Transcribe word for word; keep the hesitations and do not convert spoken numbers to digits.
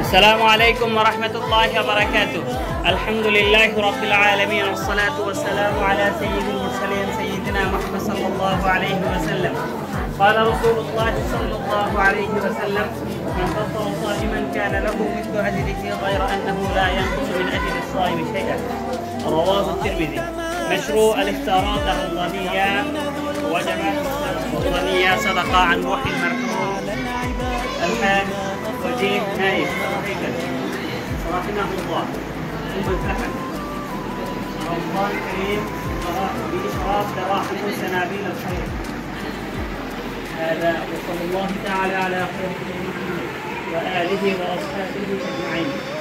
السلام عليكم ورحمة الله وبركاته. الحمد لله رب العالمين، والصلاة والسلام على سيد المرسلين سيدنا محمد صلى الله عليه وسلم. قال رسول الله صلى الله عليه وسلم: من فطر صائما كان له مثل أجره غير أنه لا ينقص من أجر الصائم شيئا. رواه الترمذي. مشروع الافطارات الرمضانية وجماعة الرمضانية صدقة عن روح المرحوم الحارث وجيه نايف صلاحنا الله ثم الفحم رمضان كريم بإشراف تراحموا سنابل الخير. هذا وصلى الله تعالى على خير محمد وآله وأصحابه أجمعين.